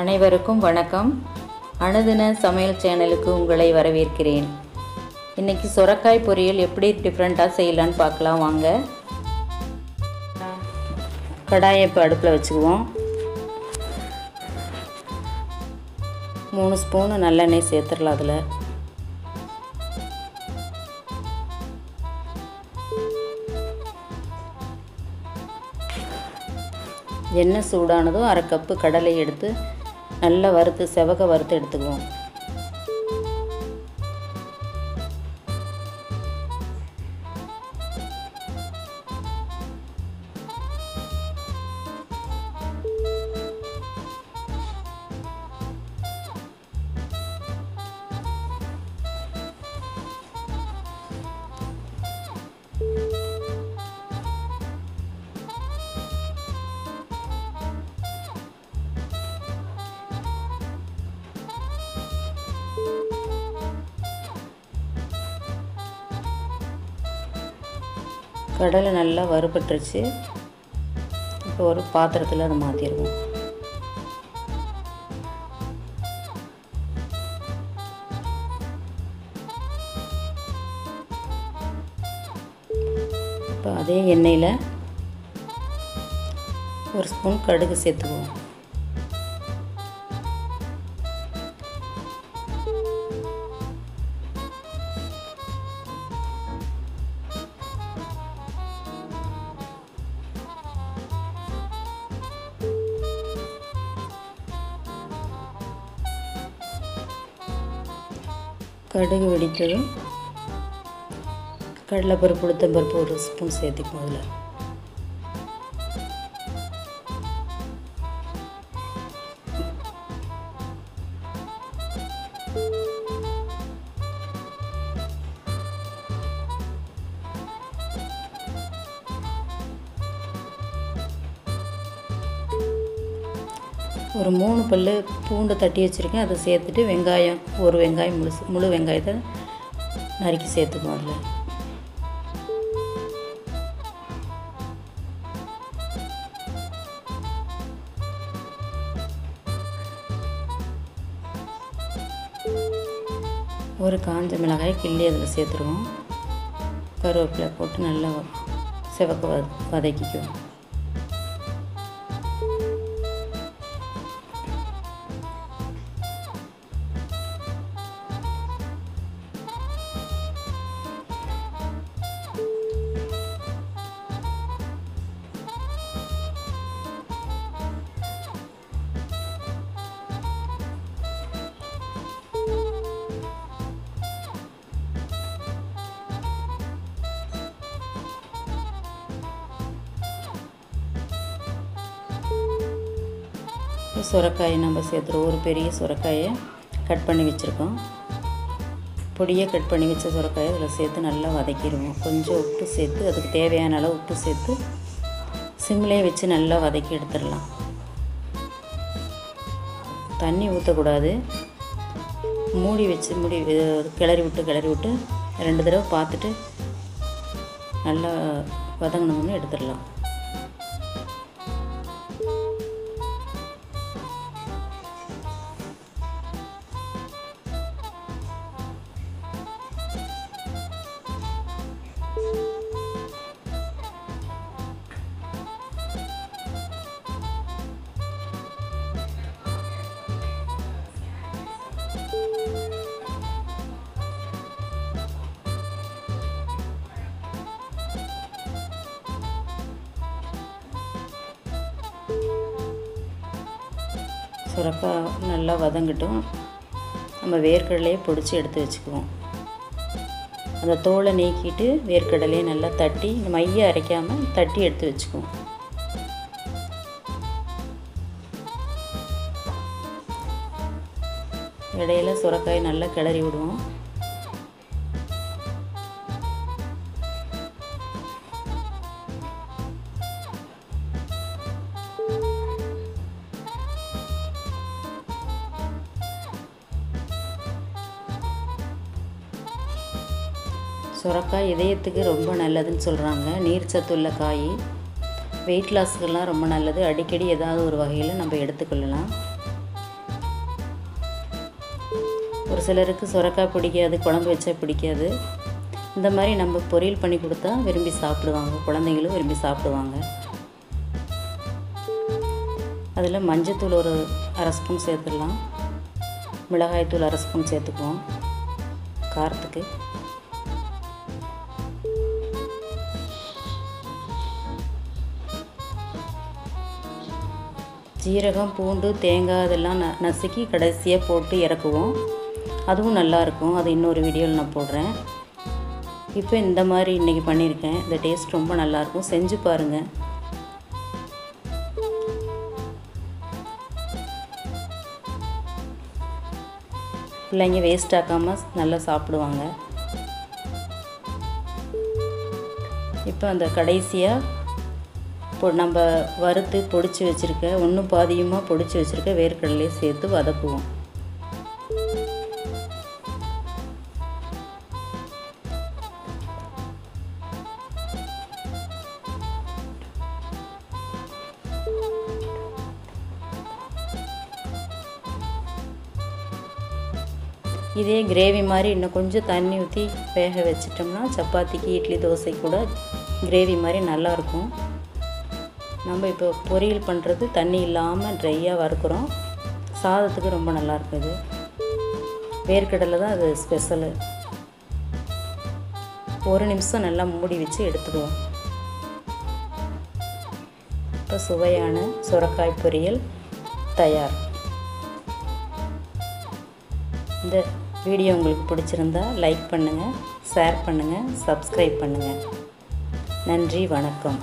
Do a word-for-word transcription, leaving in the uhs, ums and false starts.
அனைவருக்கும் வணக்கம். அனுதின சமையல் சேனலுக்கு உங்களை வரவேற்கிறேன். இன்றைக்கி சொரக்காய் பொரியல் எப்படி டிஃப்ரெண்ட்டாக செய்யலான்னு பார்க்கலாம் வாங்க. கடாயை இப்போ அடுப்பில் வச்சுக்குவோம். மூணு ஸ்பூனு நல்லெண்ணெய் சேர்த்துடலாம். அதில் எண்ணெய் சூடானதும் அரை கப்பு கடலை எடுத்து நல்லா வறுத்து செவக்க வறுத்து எடுத்துக்குவோம். கடலை நல்லா வறுபட்டுருச்சு. இப்போ ஒரு பாத்திரத்தில் அதை மாற்றிடுவோம். இப்போ அதே எண்ணெயில் ஒரு ஸ்பூன் கடுகு சேர்த்துக்குவோம். கடுகு வெடித்ததும் கடலைப்பருப்பு உளுத்தம்பருப்பு ஒரு ஸ்பூன் சேர்த்துக்கும். அதில் ஒரு மூணு பல்லு பூண்டு தட்டி வச்சுருக்கேன். அதை சேர்த்துட்டு வெங்காயம் ஒரு வெங்காயம் முழு முழு வெங்காயத்தை நறுக்கி சேர்த்துக்கும். அதில் ஒரு காஞ்ச மிளகாயை கிள்ளி அதில் சேர்த்துருவோம். கருவேப்பிலை போட்டு நல்லா சிவக்க வதக்கிக்குவோம். சொரக்காயை நம்ம சேர்த்துருவோம். ஒரு பெரிய சொரக்காயை கட் பண்ணி வச்சுருக்கோம். பொடியை கட் பண்ணி வச்ச சொரக்காயை அதில் சேர்த்து நல்லா வதக்கிடுவோம். கொஞ்சம் உப்பு சேர்த்து அதுக்கு தேவையான அளவு உப்பு சேர்த்து சிம்லேயே வச்சு நல்லா வதக்கி எடுத்துடலாம். தண்ணி ஊற்றக்கூடாது. மூடி வச்சு மூடி கிளறி விட்டு கிளறி விட்டு ரெண்டு தடவை பார்த்துட்டு நல்லா வதங்கணும்னு எடுத்துடலாம். சொரக்காய் நல்லா வதங்கட்டும். நம்ம வேர்க்கடலையை பொடிச்சு எடுத்து வச்சுக்குவோம். அந்த தோலை நீக்கிட்டு வேர்க்கடலையை நல்லா தட்டி மைய அரைக்காமல் தட்டி எடுத்து வச்சுக்குவோம். இடையில சொரக்காயை நல்லா கிளறி விடுவோம். சொரக்காய் இதயத்துக்கு ரொம்ப நல்லதுன்னு சொல்கிறாங்க. நீர் சத்துள்ள காய். வெயிட் லாஸ்க்கெல்லாம் ரொம்ப நல்லது. அடிக்கடி ஏதாவது ஒரு வகையில் நம்ம எடுத்துக்கொள்ளலாம். ஒரு சிலருக்கு சொரக்காய் பிடிக்காது, குழம்பு வச்சா பிடிக்காது. இந்த மாதிரி நம்ம பொரியல் பண்ணி கொடுத்தா விரும்பி சாப்பிடுவாங்க, குழந்தைகளும் விரும்பி சாப்பிடுவாங்க. அதில் மஞ்சத்தூள் ஒரு அரை ஸ்பூன் சேர்த்துடலாம், மிளகாய்த்தூள் அரை ஸ்பூன் சேர்த்துக்குவோம் காரத்துக்கு. ஜீரகம் பூண்டு தேங்காய் இதெல்லாம் ந நசுக்கி கடைசியாக போட்டு இறக்குவோம், அதுவும் நல்லாயிருக்கும். அது இன்னொரு வீடியோவில் நான் போடுறேன். இப்போ இந்த மாதிரி இன்றைக்கி பண்ணியிருக்கேன். இந்த டேஸ்ட் ரொம்ப நல்லாயிருக்கும், செஞ்சு பாருங்கள். பிள்ளைங்க வேஸ்ட் ஆக்காமல் நல்லா சாப்பிடுவாங்க. இப்போ அந்த கடைசியாக இப்போ நம்ம வறுத்து பொடிச்சு வச்சுருக்க ஒன்று பாதியமாக பொடிச்சு வச்சுருக்க வேர்க்கடலையை சேர்த்து வதக்குவோம். இதே கிரேவி மாதிரி இன்னும் கொஞ்சம் தண்ணி ஊற்றி வேக வச்சிட்டோம்னா சப்பாத்திக்கு இட்லி தோசை கூட கிரேவி மாதிரி நல்லாயிருக்கும். நம்ம இப்போ பொரியல் பண்ணுறது தண்ணி இல்லாமல் ட்ரையாக வறுக்கிறோம், சாதத்துக்கு ரொம்ப நல்லாயிருக்கும். இது வேர்க்கடலை தான் அது ஸ்பெஷலு. ஒரு நிமிஷம் நல்லா மூடி வச்சு எடுத்துடுவோம். இப்போ சுவையான சுரைக்காய் பொரியல் தயார். இந்த வீடியோ உங்களுக்கு பிடிச்சிருந்தா லைக் பண்ணுங்கள், ஷேர் பண்ணுங்கள், சப்ஸ்கிரைப் பண்ணுங்கள். நன்றி, வணக்கம்.